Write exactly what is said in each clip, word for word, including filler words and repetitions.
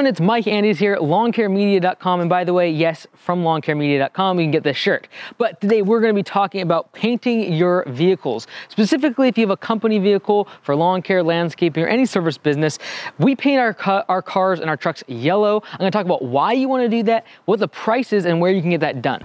everyone, it's Mike Andes here at lawn care media dot com. And by the way, yes, from lawn care media dot com, you can get this shirt. But today we're going to be talking about painting your vehicles. Specifically, if you have a company vehicle for lawn care, landscaping, or any service business, we paint our, ca our cars and our trucks yellow. I'm going to talk about why you want to do that, what the price is, and where you can get that done.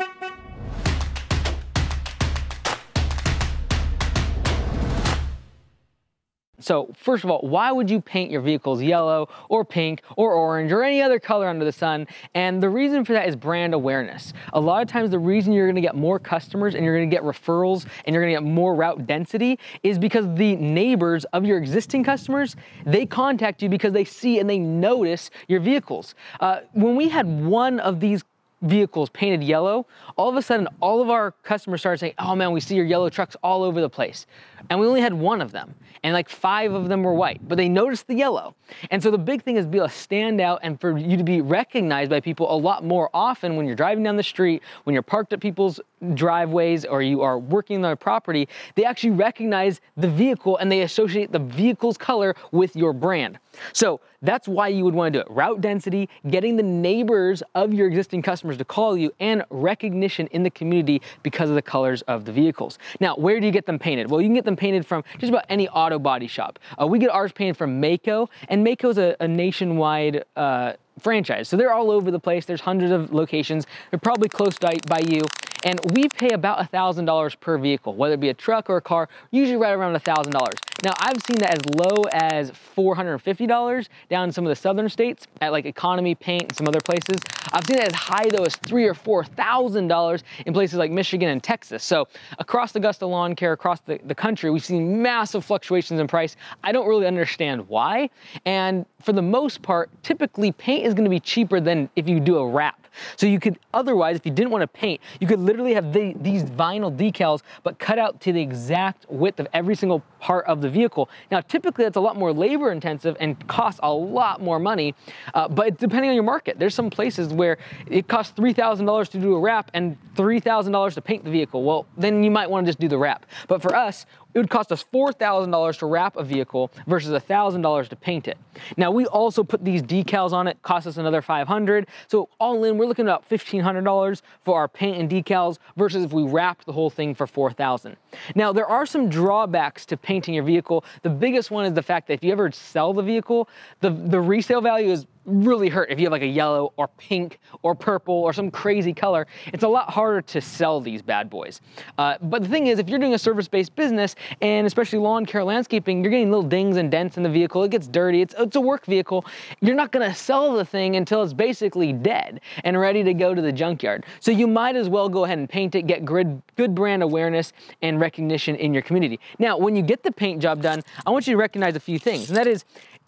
So first of all, why would you paint your vehicles yellow or pink or orange or any other color under the sun? And the reason for that is brand awareness. A lot of times the reason you're gonna get more customers and you're gonna get referrals and you're gonna get more route density is because the neighbors of your existing customers, they contact you because they see and they notice your vehicles. Uh, when we had one of these vehicles painted yellow, all of a sudden all of our customers started saying, oh man, we see your yellow trucks all over the place. And we only had one of them, and like five of them were white, but they noticed the yellow. And so the big thing is be able to stand out and for you to be recognized by people a lot more often when you're driving down the street, when you're parked at people's driveways, or you are working on their property. They actually recognize the vehicle and they associate the vehicle's color with your brand. So that's why you would want to do it. Route density, getting the neighbors of your existing customers to call you, and recognition in the community because of the colors of the vehicles. Now, where do you get them painted? Well, you can get them painted from just about any auto body shop. Uh, we get ours painted from Maaco, and Maaco's a, a nationwide uh, franchise. So they're all over the place. There's hundreds of locations. They're probably close by, by you. And we pay about one thousand dollars per vehicle, whether it be a truck or a car, usually right around one thousand dollars. Now, I've seen that as low as four hundred fifty dollars down in some of the southern states at like Economy Paint and some other places. I've seen it as high though as three or four thousand dollars in places like Michigan and Texas. So across Augusta Lawn Care, across the, the country, we've seen massive fluctuations in price. I don't really understand why. And for the most part, typically paint is gonna be cheaper than if you do a wrap. So you could otherwise, if you didn't want to paint, you could literally have the, these vinyl decals, but cut out to the exact width of every single part of the vehicle. Now, typically that's a lot more labor intensive and costs a lot more money, uh, but depending on your market, there's some places where it costs three thousand dollars to do a wrap and three thousand dollars to paint the vehicle. Well, then you might want to just do the wrap. But for us, it would cost us four thousand dollars to wrap a vehicle versus one thousand dollars to paint it. Now, we also put these decals on it, cost us another five hundred dollars. So all in, we're looking at about fifteen hundred dollars for our paint and decals versus if we wrapped the whole thing for four thousand dollars. Now, there are some drawbacks to painting your vehicle. The biggest one is the fact that if you ever sell the vehicle, the, the resale value is really hurt if you have like a yellow or pink or purple or some crazy color. It's a lot harder to sell these bad boys. Uh, but the thing is, if you're doing a service-based business, and especially lawn care, landscaping, you're getting little dings and dents in the vehicle. It gets dirty. It's, it's a work vehicle. You're not going to sell the thing until it's basically dead and ready to go to the junkyard. So you might as well go ahead and paint it, get good, good brand awareness and recognition in your community. Now, when you get the paint job done, I want you to recognize a few things, and that is,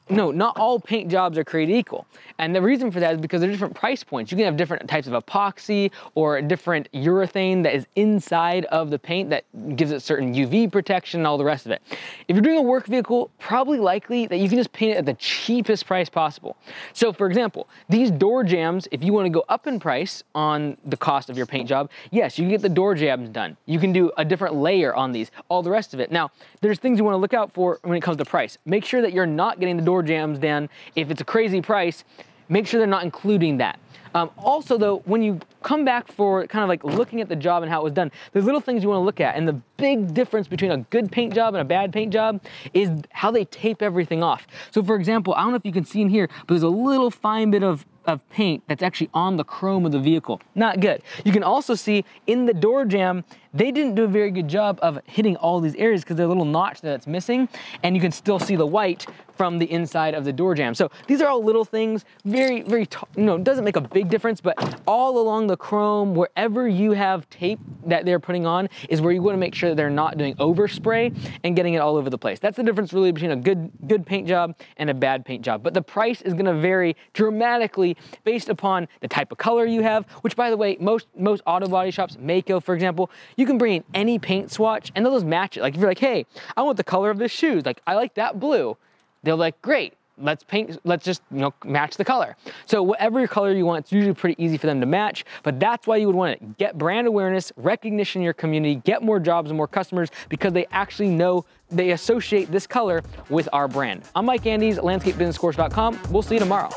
no, not all paint jobs are created equal. And the reason for that is because they're different price points. You can have different types of epoxy or a different urethane that is inside of the paint that gives it certain U V protection and all the rest of it. If you're doing a work vehicle, probably likely that you can just paint it at the cheapest price possible. So for example, these door jams, if you want to go up in price on the cost of your paint job, yes, you can get the door jams done. You can do a different layer on these, all the rest of it. Now, there's things you want to look out for when it comes to price. Make sure that you're not getting the door jams down. If it's a crazy price, make sure they're not including that. Um, also though, when you come back for kind of like looking at the job and how it was done, there's little things you want to look at. And the big difference between a good paint job and a bad paint job is how they tape everything off. So for example, I don't know if you can see in here, but there's a little fine bit of of paint that's actually on the chrome of the vehicle. Not good. You can also see in the door jamb, they didn't do a very good job of hitting all these areas because there's a little notch that's missing, and you can still see the white from the inside of the door jamb. So these are all little things, very, very, you know, doesn't make a big difference, but all along the chrome, wherever you have tape that they're putting on is where you want to make sure that they're not doing overspray and getting it all over the place. That's the difference really between a good, good paint job and a bad paint job. But the price is going to vary dramatically based upon the type of color you have, which by the way, most, most auto body shops, Maaco for example, you can bring in any paint swatch and they'll just match it. Like if you're like, hey, I want the color of this shoes, like I like that blue. They're like, great, let's paint, let's just you know, match the color. So whatever color you want, it's usually pretty easy for them to match, but that's why you would want to get brand awareness, recognition in your community, get more jobs and more customers because they actually know, they associate this color with our brand. I'm Mike Andes, landscape business course dot com. We'll see you tomorrow.